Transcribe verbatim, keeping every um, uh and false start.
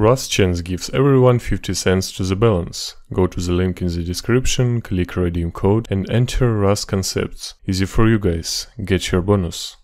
RustChance gives everyone fifty cents to the balance. Go to the link in the description, click redeem code and enter RustConcepts. Easy for you guys, get your bonus.